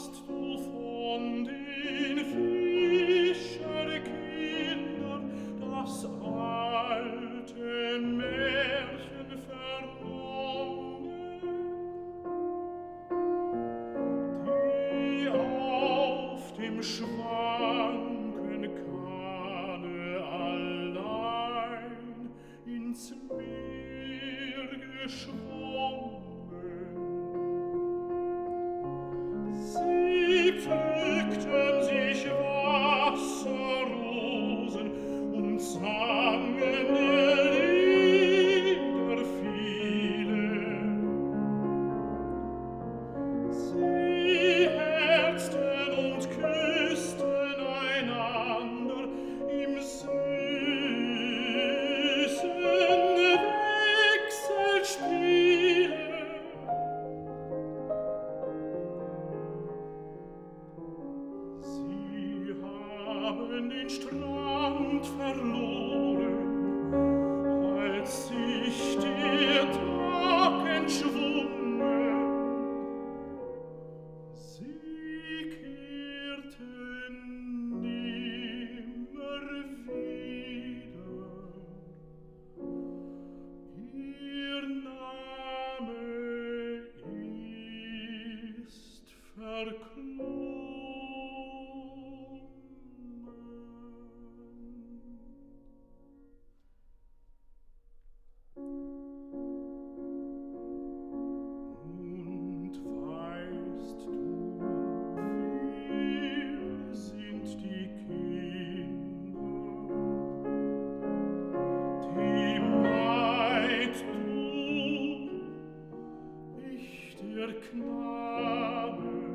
Knabe